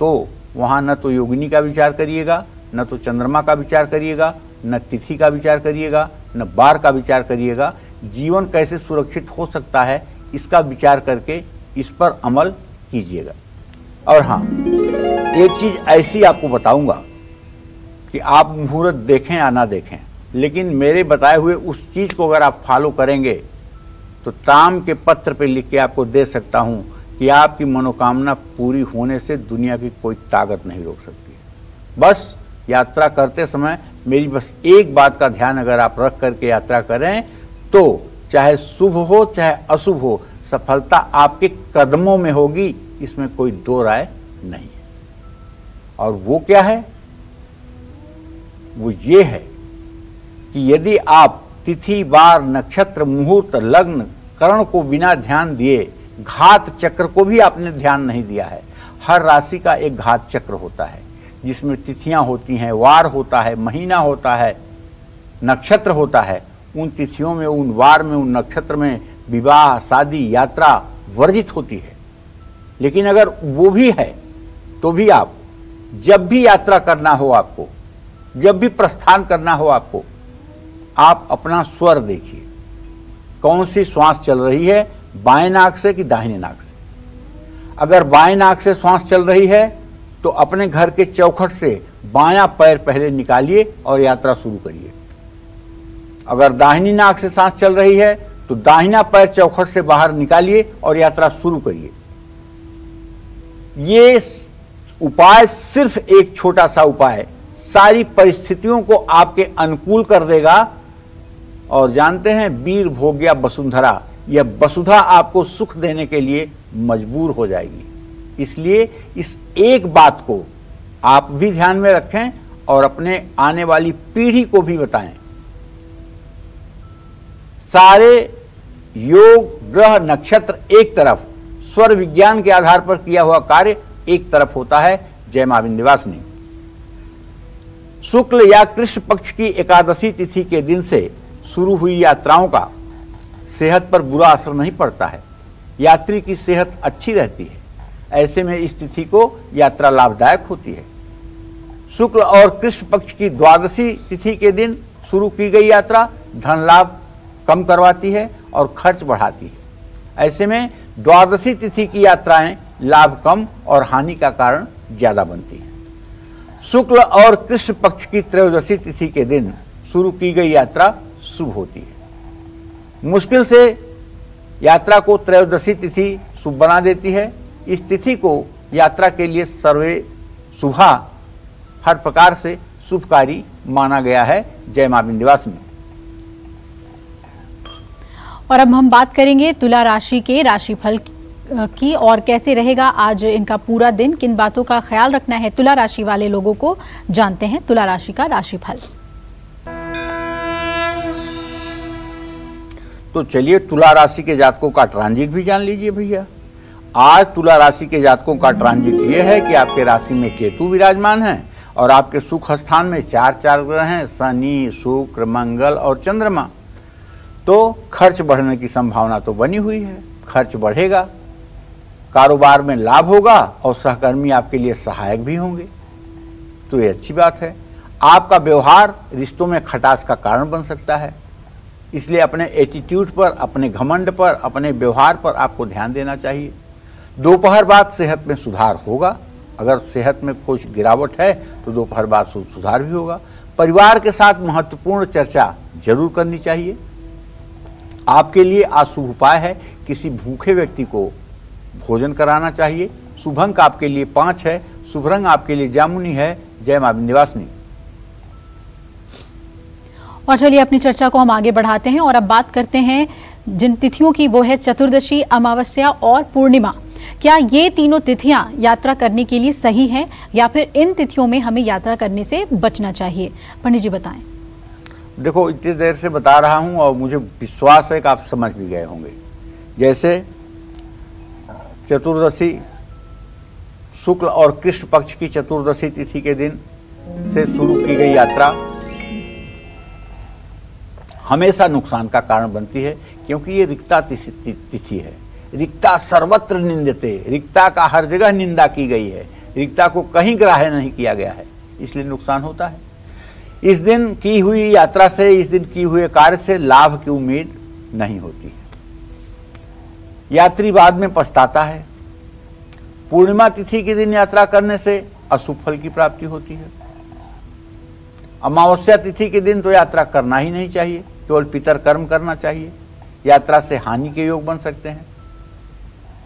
तो वहाँ न तो योगिनी का विचार करिएगा, न तो चंद्रमा का विचार करिएगा, न तिथि का विचार करिएगा, न बार का विचार करिएगा। जीवन कैसे सुरक्षित हो सकता है, इसका विचार करके इस पर अमल कीजिएगा। और हाँ, एक चीज़ ऐसी आपको बताऊंगा कि आप मुहूर्त देखें या ना देखें, लेकिन मेरे बताए हुए उस चीज़ को अगर आप फॉलो करेंगे तो ताम के पत्र पे लिख के आपको दे सकता हूँ कि आपकी मनोकामना पूरी होने से दुनिया की कोई ताकत नहीं रोक सकती है। बस यात्रा करते समय मेरी बस एक बात का ध्यान अगर आप रख करके यात्रा करें तो चाहे शुभ हो चाहे अशुभ हो, सफलता आपके कदमों में होगी, इसमें कोई दो राय नहीं है। और वो क्या है? वो ये है कि यदि आप तिथि वार नक्षत्र मुहूर्त लग्न करण को बिना ध्यान दिए, घात चक्र को भी आपने ध्यान नहीं दिया है। हर राशि का एक घात चक्र होता है जिसमें तिथियां होती हैं, वार होता है, महीना होता है, नक्षत्र होता है। उन तिथियों में, उन वार में, उन नक्षत्र में विवाह, शादी, यात्रा वर्जित होती है। लेकिन अगर वो भी है तो भी आप जब भी यात्रा करना हो, आपको जब भी प्रस्थान करना हो, आपको आप अपना स्वर देखिए कौन सी श्वास चल रही है, बाएं नाक से कि दाहिने नाक से। अगर बाएं नाक से श्वास चल रही है तो अपने घर के चौखट से बायां पैर पहले निकालिए और यात्रा शुरू करिए। अगर दाहिनी नाक से सांस चल रही है तो दाहिना पैर चौखट से बाहर निकालिए और यात्रा शुरू करिए। ये उपाय सिर्फ एक छोटा सा उपाय सारी परिस्थितियों को आपके अनुकूल कर देगा। और जानते हैं, वीर भोग्या वसुंधरा, यह वसुधा आपको सुख देने के लिए मजबूर हो जाएगी। इसलिए इस एक बात को आप भी ध्यान में रखें और अपने आने वाली पीढ़ी को भी बताएं। सारे योग, ग्रह, नक्षत्र एक तरफ, स्वर विज्ञान के आधार पर किया हुआ कार्य एक तरफ होता है। जय मां विंध्यवासिनी। शुक्ल या कृष्ण पक्ष की एकादशी तिथि के दिन से शुरू हुई यात्राओं का सेहत पर बुरा असर नहीं पड़ता है। यात्री की सेहत अच्छी रहती है। ऐसे में इस तिथि को यात्रा लाभदायक होती है। शुक्ल और कृष्ण पक्ष की द्वादशी तिथि के दिन शुरू की गई यात्रा धन लाभ कम करवाती है और खर्च बढ़ाती है। ऐसे में द्वादशी तिथि की यात्राएं लाभ कम और हानि का कारण ज़्यादा बनती हैं। शुक्ल और कृष्ण पक्ष की त्रयोदशी तिथि के दिन शुरू की गई यात्रा शुभ होती है। मुश्किल से यात्रा को त्रयोदशी तिथि शुभ बना देती है। इस तिथि को यात्रा के लिए सर्वे शुभा, हर प्रकार से शुभकारी माना गया है। जय मां विंध्यवासिनी। और अब हम बात करेंगे तुला राशि के राशिफल की और कैसे रहेगा आज इनका पूरा दिन, किन बातों का ख्याल रखना है तुला राशि वाले लोगों को। जानते हैं तुला राशि का राशिफल। तो चलिए तुला राशि के जातकों का ट्रांजिट भी जान लीजिए भैया। आज तुला राशि के जातकों का ट्रांजिट ये है कि आपके राशि में केतु विराजमान है और आपके सुख स्थान में चार ग्रह हैं, शनि, शुक्र, मंगल और चंद्रमा। तो खर्च बढ़ने की संभावना तो बनी हुई है, खर्च बढ़ेगा, कारोबार में लाभ होगा और सहकर्मी आपके लिए सहायक भी होंगे, तो ये अच्छी बात है। आपका व्यवहार रिश्तों में खटास का कारण बन सकता है, इसलिए अपने एटीट्यूड पर, अपने घमंड पर, अपने व्यवहार पर आपको ध्यान देना चाहिए। दोपहर बाद सेहत में सुधार होगा, अगर सेहत में कुछ गिरावट है तो दोपहर बाद सुधार भी होगा। परिवार के साथ महत्वपूर्ण चर्चा जरूर करनी चाहिए। आपके लिए आज शुभ उपाय है किसी भूखे व्यक्ति को भोजन कराना चाहिए। शुभ अंक आपके लिए 5 है, शुभ रंग आपके लिए जामुनी है। जय मां विंध्यवासिनी। और चलिए अपनी चर्चा को हम आगे बढ़ाते हैं और अब बात करते हैं जिन तिथियों की, वो है चतुर्दशी, अमावस्या और पूर्णिमा। क्या ये तीनों तिथियां यात्रा करने के लिए सही हैं या फिर इन तिथियों में हमें यात्रा करने से बचना चाहिए? पंडित जी बताएं। देखो, इतनी देर से बता रहा हूं और मुझे विश्वास है कि आप समझ भी गए होंगे। जैसे चतुर्दशी, शुक्ल और कृष्ण पक्ष की चतुर्दशी तिथि के दिन से शुरू की गई यात्रा हमेशा नुकसान का कारण बनती है, क्योंकि ये रिक्ता तिथि है। रिक्ता सर्वत्र निंदते, रिक्ता का हर जगह निंदा की गई है, रिक्ता को कहीं ग्राह्य नहीं किया गया है, इसलिए नुकसान होता है। इस दिन की हुई यात्रा से, इस दिन की हुए कार्य से लाभ की उम्मीद नहीं होती है। यात्री बाद में पछताता है। पूर्णिमा तिथि के दिन यात्रा करने से अशुभ फल की प्राप्ति होती है। अमावस्या तिथि के दिन तो यात्रा करना ही नहीं चाहिए, केवल पितर कर्म करना चाहिए। यात्रा से हानि के योग बन सकते हैं।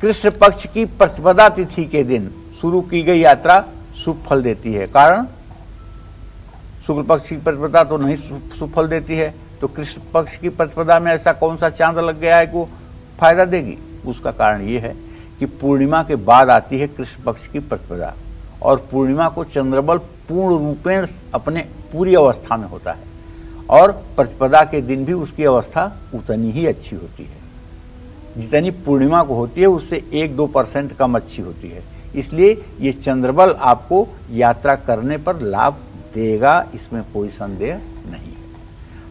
कृष्ण पक्ष की प्रतिपदा तिथि के दिन शुरू की गई यात्रा शुभ फल देती है। कारण शुक्ल पक्ष की प्रतिपदा तो नहीं शुभ फल देती है, तो कृष्ण पक्ष की प्रतिपदा में ऐसा कौन सा चांद लग गया है कि वो फायदा देगी? उसका कारण ये है कि पूर्णिमा के बाद आती है कृष्ण पक्ष की प्रतिपदा और पूर्णिमा को चंद्रबल पूर्ण रूपेण अपने पूरी अवस्था में होता है और प्रतिपदा के दिन भी उसकी अवस्था उतनी ही अच्छी होती है जितनी पूर्णिमा को होती है, उससे 1-2% कम अच्छी होती है। इसलिए ये चंद्रबल आपको यात्रा करने पर लाभ देगा, इसमें कोई संदेह नहीं है।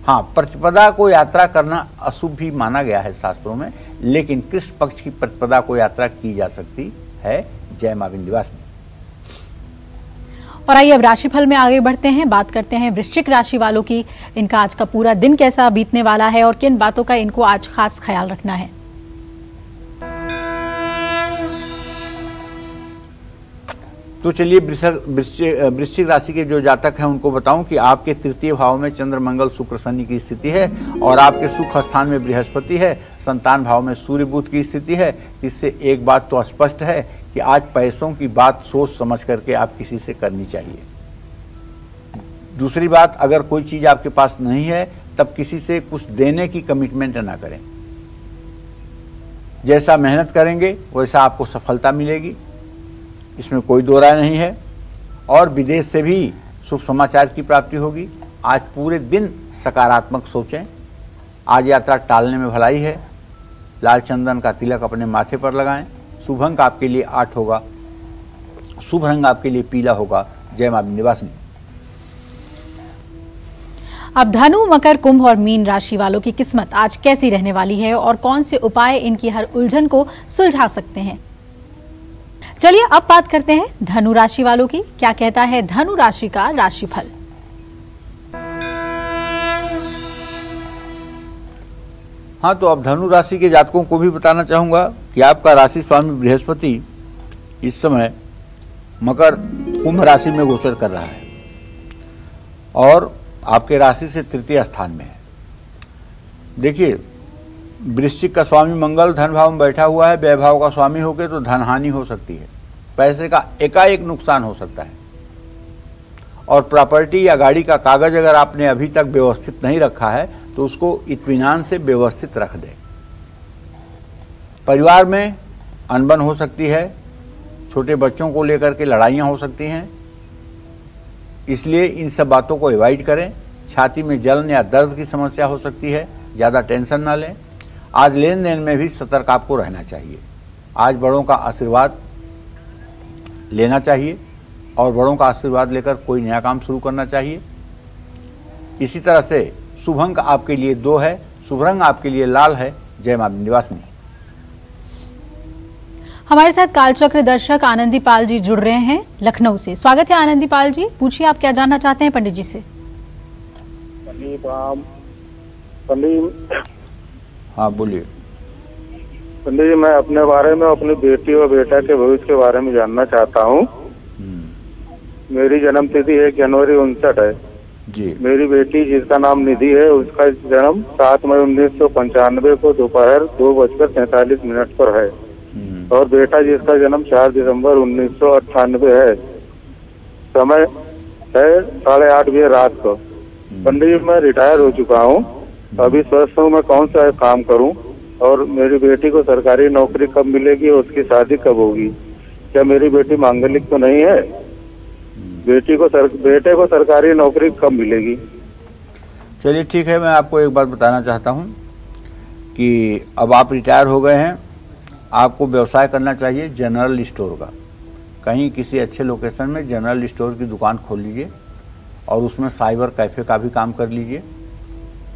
हाँ, प्रतिपदा को यात्रा करना अशुभ भी माना गया है शास्त्रों में, लेकिन कृष्ण पक्ष की प्रतिपदा को यात्रा की जा सकती है। जय मां विंध्यवासिनी। और आइए अब राशिफल में आगे बढ़ते हैं, बात करते हैं वृश्चिक राशि वालों की। इनका आज का पूरा दिन कैसा बीतने वाला है और किन बातों का इनको आज खास ख्याल रखना है। तो चलिए वृश्चिक राशि के जो जातक हैं उनको बताऊं कि आपके तृतीय भाव में चंद्र, मंगल, शुक्र, शनि की स्थिति है और आपके सुख स्थान में बृहस्पति है, संतान भाव में सूर्य, बुध की स्थिति है। इससे एक बात तो स्पष्ट है कि आज पैसों की बात सोच समझ करके आप किसी से करनी चाहिए। दूसरी बात, अगर कोई चीज़ आपके पास नहीं है तब किसी से कुछ देने की कमिटमेंट ना करें। जैसा मेहनत करेंगे वैसा आपको सफलता मिलेगी, इसमें कोई दो राय नहीं है। और विदेश से भी शुभ समाचार की प्राप्ति होगी। आज पूरे दिन सकारात्मक सोचें। आज यात्रा टालने में भलाई है। लाल चंदन का तिलक अपने माथे पर लगाएं। शुभ अंक आपके लिए 8 होगा। शुभ रंग आपके लिए पीला होगा। जय मां विंध्यवासिनी। अब धनु, मकर, कुंभ और मीन राशि वालों की किस्मत आज कैसी रहने वाली है और कौन से उपाय इनकी हर उलझन को सुलझा सकते हैं। चलिए अब बात करते हैं धनु राशि वालों की। क्या कहता है धनु राशि का राशिफल। हाँ, तो अब धनु राशि के जातकों को भी बताना चाहूंगा कि आपका राशि स्वामी बृहस्पति इस समय मकर, कुंभ राशि में गोचर कर रहा है और आपके राशि से तृतीय स्थान में है। देखिए, वृश्चिक का स्वामी मंगल धन भाव में बैठा हुआ है। व्यय भाव का स्वामी होकर तो धन हानि हो सकती है, पैसे का एकाएक नुकसान हो सकता है। और प्रॉपर्टी या गाड़ी का कागज अगर आपने अभी तक व्यवस्थित नहीं रखा है तो उसको इत्मीनान से व्यवस्थित रख दें। परिवार में अनबन हो सकती है, छोटे बच्चों को लेकर के लड़ाइयाँ हो सकती हैं, इसलिए इन सब बातों को एवॉइड करें। छाती में जलन या दर्द की समस्या हो सकती है, ज़्यादा टेंशन ना लें। आज लेन देन में भी सतर्क आपको रहना चाहिए। आज बड़ों का आशीर्वाद लेना चाहिए और बड़ों का आशीर्वाद लेकर कोई नया काम शुरू करना चाहिए। इसी तरह से शुभ अंक आपके लिए 2 है, शुभ रंग आपके लिए लाल है। जय मां विंध्यवासिनी। हमारे साथ कालचक्र दर्शक आनंदी पाल जी जुड़ रहे हैं लखनऊ से। स्वागत है आनंदी पाल जी, पूछिए आप क्या जानना चाहते हैं पंडित जी से। हाँ बोलिए पंडित जी, मैं अपने बारे में, अपनी बेटी और बेटा के भविष्य के बारे में जानना चाहता हूँ। मेरी जन्म तिथि 1 जनवरी 59 है जी। मेरी बेटी जिसका नाम निधि है, उसका जन्म 7 मई 1995 को दोपहर 2:43 पर है और बेटा जिसका जन्म 4 दिसंबर 1998 है। समय है 8:30 बजे रात को। पंडित जी, मैं रिटायर हो चुका हूँ, अभी स्वस्थ हूँ, मैं कौन सा काम करूँ और मेरी बेटी को सरकारी नौकरी कब मिलेगी और उसकी शादी कब होगी। क्या मेरी बेटी मांगलिक तो नहीं है? बेटे को सरकारी नौकरी कब मिलेगी? चलिए ठीक है, मैं आपको एक बात बताना चाहता हूँ कि अब आप रिटायर हो गए हैं, आपको व्यवसाय करना चाहिए जनरल स्टोर का। कहीं किसी अच्छे लोकेशन में जनरल स्टोर की दुकान खोल लीजिए और उसमें साइबर कैफ़े का भी काम कर लीजिए।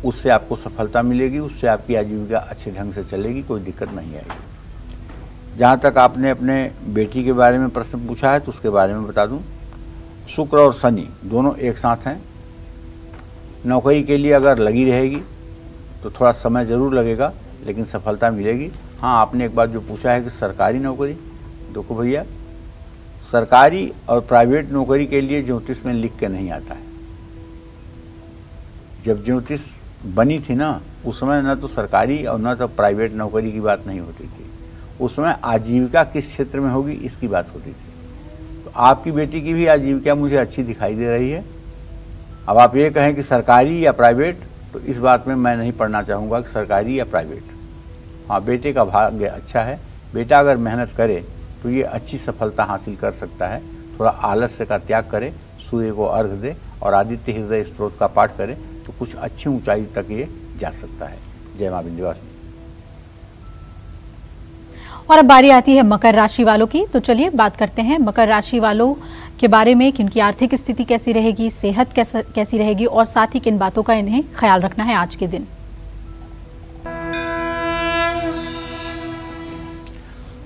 उससे आपको सफलता मिलेगी, उससे आपकी आजीविका अच्छे ढंग से चलेगी, कोई दिक्कत नहीं आएगी। जहाँ तक आपने अपने बेटी के बारे में प्रश्न पूछा है तो उसके बारे में बता दूँ, शुक्र और शनि दोनों एक साथ हैं। नौकरी के लिए अगर लगी रहेगी तो थोड़ा समय ज़रूर लगेगा लेकिन सफलता मिलेगी। हाँ, आपने एक बात जो पूछा है कि सरकारी नौकरी, देखो भैया, सरकारी और प्राइवेट नौकरी के लिए ज्योतिष में लिख के नहीं आता है। जब ज्योतिष बनी थी ना, उस समय ना तो सरकारी और ना तो प्राइवेट नौकरी की बात नहीं होती थी, उस समय आजीविका किस क्षेत्र में होगी इसकी बात होती थी। तो आपकी बेटी की भी आजीविका मुझे अच्छी दिखाई दे रही है। अब आप ये कहें कि सरकारी या प्राइवेट, तो इस बात में मैं नहीं पढ़ना चाहूँगा कि सरकारी या प्राइवेट। हाँ, बेटे का भाग्य अच्छा है, बेटा अगर मेहनत करे तो ये अच्छी सफलता हासिल कर सकता है। थोड़ा आलस्य का त्याग करें, सूर्य को अर्घ दें और आदित्य हृदय स्त्रोत का पाठ करें तो कुछ अच्छी ऊंचाई तक ये जा सकता है। जय मां विंध्यवासिनी। और अब बारी आती है मकर राशि वालों की, तो चलिए बात करते हैं मकर राशि वालों के बारे में कि उनकी आर्थिक स्थिति कैसी रहेगी, सेहत कैसी रहेगी और साथ ही किन बातों का इन्हें ख्याल रखना है आज के दिन।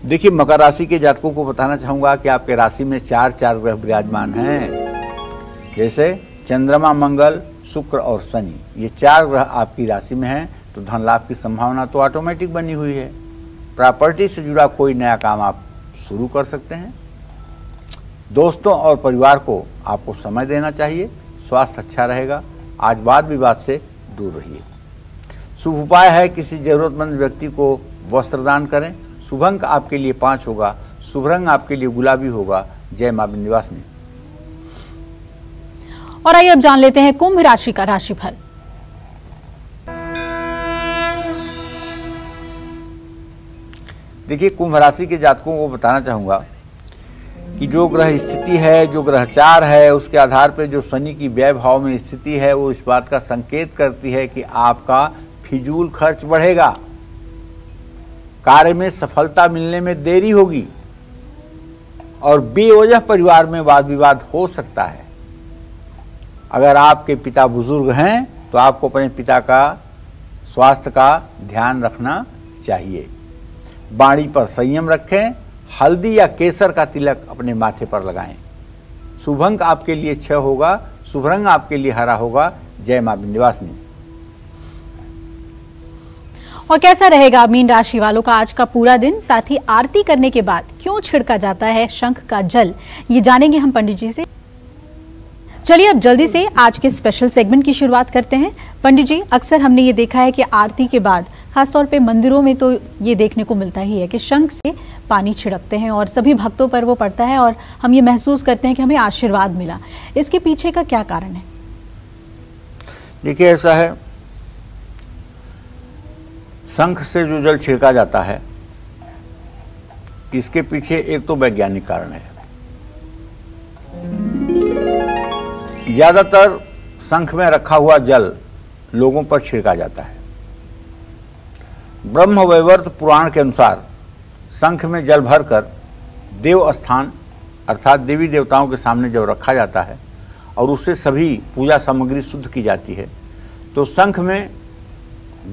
देखिए मकर राशि के जातकों को बताना चाहूंगा कि आपके राशि में चार ग्रह विराजमान हैं, जैसे चंद्रमा, मंगल, शुक्र और शनि। ये चार ग्रह आपकी राशि में हैं तो धन लाभ की संभावना तो ऑटोमेटिक बनी हुई है। प्रॉपर्टी से जुड़ा कोई नया काम आप शुरू कर सकते हैं। दोस्तों और परिवार को आपको समय देना चाहिए। स्वास्थ्य अच्छा रहेगा। आज वाद विवाद से दूर रहिए। शुभ उपाय है किसी जरूरतमंद व्यक्ति को वस्त्र दान करें। शुभ अंक आपके लिए 5 होगा। शुभ रंग आपके लिए गुलाबी होगा। जय मां विंध्यवासिनी। और आइए अब जान लेते हैं कुंभ राशि का राशिफल। देखिए कुंभ राशि के जातकों को बताना चाहूँगा कि जो ग्रह स्थिति है, जो ग्रहचार है, उसके आधार पर जो शनि की व्यय भाव में स्थिति है वो इस बात का संकेत करती है कि आपका फिजूल खर्च बढ़ेगा। कार्य में सफलता मिलने में देरी होगी और बेवजह परिवार में वाद विवाद हो सकता है। अगर आपके पिता बुजुर्ग हैं तो आपको अपने पिता का स्वास्थ्य का ध्यान रखना चाहिए। वाणी पर संयम रखें। हल्दी या केसर का तिलक अपने माथे पर लगाएं। शुभ अंक आपके लिए 6 होगा। शुभ रंग आपके लिए हरा होगा। जय मां विंध्यवासिनी। और कैसा रहेगा मीन राशि वालों का आज का पूरा दिन, साथ ही आरती करने के बाद क्यों छिड़का जाता है शंख का जल, ये जानेंगे हम पंडित जी से। चलिए अब जल्दी से आज के स्पेशल सेगमेंट की शुरुआत करते हैं। पंडित जी, अक्सर हमने ये देखा है कि आरती के बाद खासतौर पे मंदिरों में तो ये देखने को मिलता ही है कि शंख से पानी छिड़कते हैं और सभी भक्तों पर वो पड़ता है और हम ये महसूस करते हैं कि हमें आशीर्वाद मिला। इसके पीछे का क्या कारण है? देखिए ऐसा है, शंख से जो जल छिड़का जाता है इसके पीछे एक तो वैज्ञानिक कारण है। ज़्यादातर शंख में रखा हुआ जल लोगों पर छिड़का जाता है। ब्रह्मवैवर्त पुराण के अनुसार शंख में जल भरकर देव स्थान अर्थात देवी देवताओं के सामने जब रखा जाता है और उससे सभी पूजा सामग्री शुद्ध की जाती है तो शंख में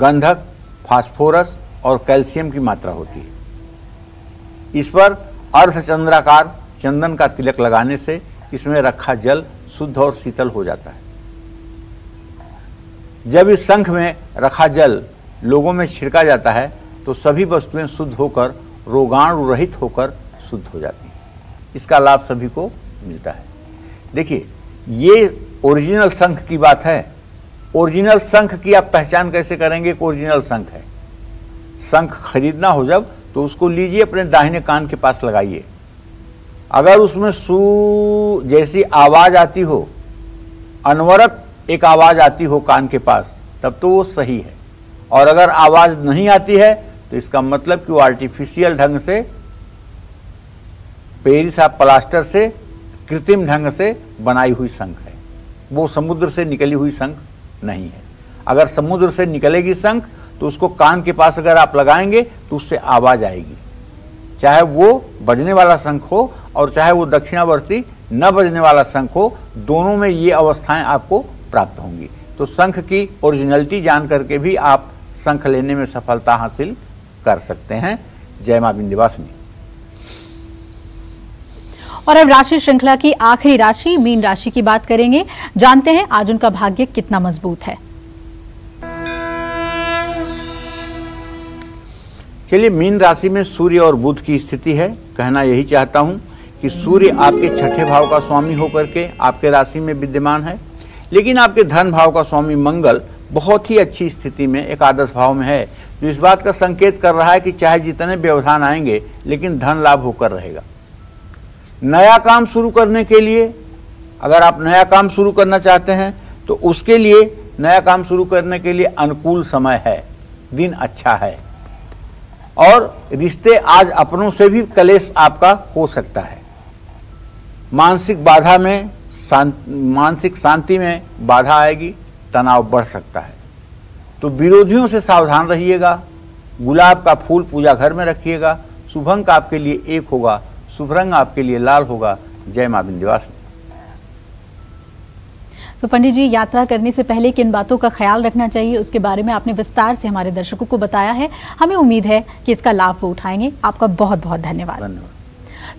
गंधक, फास्फोरस और कैल्शियम की मात्रा होती है। इस पर अर्धचंद्राकार चंदन का तिलक लगाने से इसमें रखा जल शुद्ध और शीतल हो जाता है। जब इस शंख में रखा जल लोगों में छिड़का जाता है तो सभी वस्तुएं शुद्ध होकर, रोगाणु रहित होकर शुद्ध हो जाती हैं। इसका लाभ सभी को मिलता है। देखिए ये ओरिजिनल शंख की बात है। ओरिजिनल शंख की आप पहचान कैसे करेंगे कि ओरिजिनल शंख है? शंख खरीदना हो जब तो उसको लीजिए, अपने दाहिने कान के पास लगाइए। अगर उसमें सू जैसी आवाज़ आती हो, अनवरत एक आवाज़ आती हो कान के पास, तब तो वो सही है। और अगर आवाज़ नहीं आती है तो इसका मतलब कि वो आर्टिफिशियल ढंग से, पेरिस या प्लास्टर से, कृत्रिम ढंग से बनाई हुई शंख है। वो समुद्र से निकली हुई शंख नहीं है। अगर समुद्र से निकलेगी शंख तो उसको कान के पास अगर आप लगाएंगे तो उससे आवाज़ आएगी, चाहे वो बजने वाला शंख हो और चाहे वो दक्षिणावर्ती न बजने वाला शंख हो, दोनों में ये अवस्थाएं आपको प्राप्त होंगी। तो शंख की ओरिजिनलिटी जान करके भी आप शंख लेने में सफलता हासिल कर सकते हैं। जय मां विंध्यवासिनी। और अब राशि श्रृंखला की आखिरी राशि मीन राशि की बात करेंगे। जानते हैं आज उनका भाग्य कितना मजबूत है। चलिए मीन राशि में सूर्य और बुध की स्थिति है। कहना यही चाहता हूं कि सूर्य आपके छठे भाव का स्वामी होकर के आपके राशि में विद्यमान है, लेकिन आपके धन भाव का स्वामी मंगल बहुत ही अच्छी स्थिति में एकादश भाव में है, जो इस बात का संकेत कर रहा है कि चाहे जितने व्यवधान आएंगे लेकिन धन लाभ होकर रहेगा। नया काम शुरू करने के लिए, अगर आप नया काम शुरू करना चाहते हैं तो उसके लिए, नया काम शुरू करने के लिए अनुकूल समय है, दिन अच्छा है। और रिश्ते आज अपनों से भी कलेश आपका हो सकता है। मानसिक बाधा में मानसिक शांति में बाधा आएगी, तनाव बढ़ सकता है। तो विरोधियों से सावधान रहिएगा। गुलाब का फूल पूजा घर में रखिएगा। शुभ अंक आपके लिए 1 होगा। शुभ रंग आपके लिए लाल होगा। जय मां विंध्यवासिनी। तो पंडित जी, यात्रा करने से पहले किन बातों का ख्याल रखना चाहिए, उसके बारे में आपने विस्तार से हमारे दर्शकों को बताया है। हमें उम्मीद है कि इसका लाभ वो उठाएंगे। आपका बहुत बहुत धन्यवाद।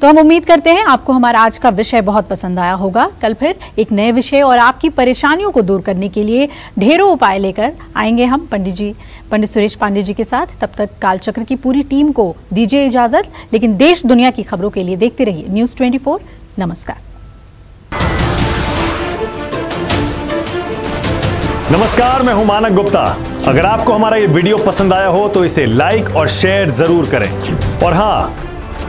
तो हम उम्मीद करते हैं आपको हमारा आज का विषय बहुत पसंद आया होगा। कल फिर एक नए विषय और आपकी परेशानियों को दूर करने के लिए ढेरों उपाय लेकर आएंगे हम पंडित सुरेश पांडे जी के साथ। तब तक कालचक्र की पूरी टीम को दीजिए इजाजत, लेकिन देश दुनिया की खबरों के लिए देखते रहिए News 24। नमस्कार। नमस्कार, मैं हूं मानक गुप्ता। अगर आपको हमारा ये वीडियो पसंद आया हो तो इसे लाइक और शेयर जरूर करें, और हाँ,